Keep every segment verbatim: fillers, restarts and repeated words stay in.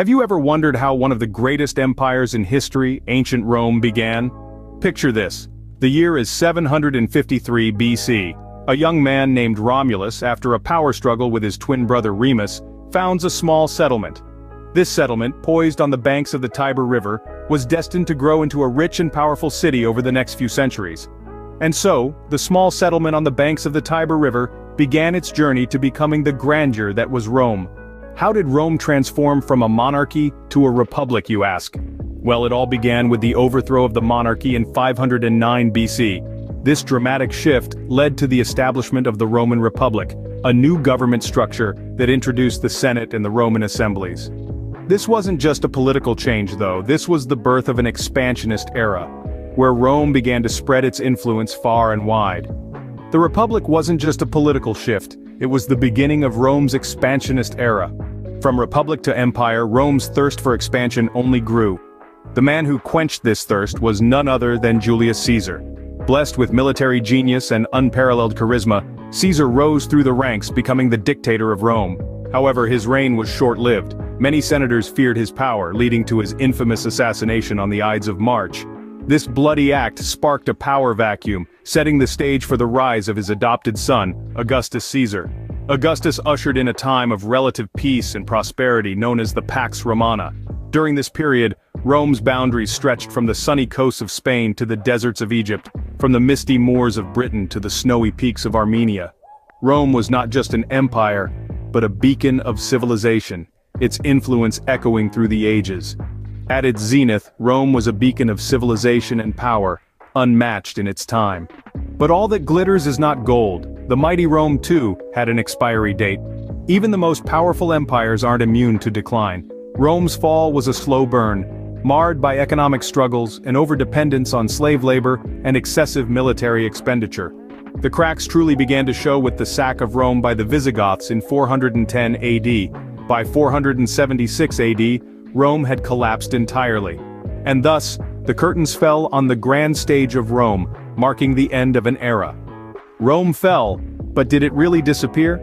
Have you ever wondered how one of the greatest empires in history, ancient Rome, began? Picture this. The year is seven hundred fifty-three B C. A young man named Romulus, after a power struggle with his twin brother Remus, founds a small settlement. This settlement, poised on the banks of the Tiber River, was destined to grow into a rich and powerful city over the next few centuries. And so, the small settlement on the banks of the Tiber River began its journey to becoming the grandeur that was Rome. How did Rome transform from a monarchy to a republic, you ask? Well, it all began with the overthrow of the monarchy in five hundred nine B C. This dramatic shift led to the establishment of the Roman Republic, a new government structure that introduced the Senate and the Roman assemblies. This wasn't just a political change though, this was the birth of an expansionist era, where Rome began to spread its influence far and wide. The Republic wasn't just a political shift, it was the beginning of Rome's expansionist era. From republic to empire, Rome's thirst for expansion only grew. The man who quenched this thirst was none other than Julius Caesar. Blessed with military genius and unparalleled charisma, Caesar rose through the ranks, becoming the dictator of Rome. However, his reign was short-lived. Many senators feared his power, leading to his infamous assassination on the Ides of March. This bloody act sparked a power vacuum, setting the stage for the rise of his adopted son, Augustus Caesar. Augustus ushered in a time of relative peace and prosperity known as the Pax Romana. During this period, Rome's boundaries stretched from the sunny coasts of Spain to the deserts of Egypt, from the misty moors of Britain to the snowy peaks of Armenia. Rome was not just an empire, but a beacon of civilization, its influence echoing through the ages. At its zenith, Rome was a beacon of civilization and power, unmatched in its time. But all that glitters is not gold. The mighty Rome too had an expiry date. Even the most powerful empires aren't immune to decline. Rome's fall was a slow burn, marred by economic struggles and overdependence on slave labor and excessive military expenditure. The cracks truly began to show with the sack of Rome by the Visigoths in four hundred ten A D. By four hundred seventy-six A D, Rome had collapsed entirely. And thus, the curtains fell on the grand stage of Rome, marking the end of an era. Rome fell, but did it really disappear?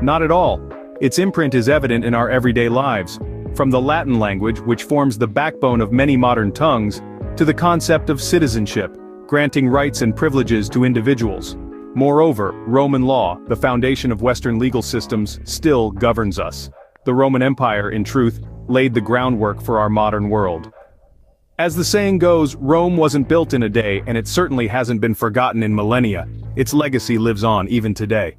Not at all. Its imprint is evident in our everyday lives. From the Latin language, which forms the backbone of many modern tongues, to the concept of citizenship, granting rights and privileges to individuals. Moreover, Roman law, the foundation of Western legal systems, still governs us. The Roman Empire, in truth, laid the groundwork for our modern world. As the saying goes, Rome wasn't built in a day, and it certainly hasn't been forgotten in millennia. Its legacy lives on even today.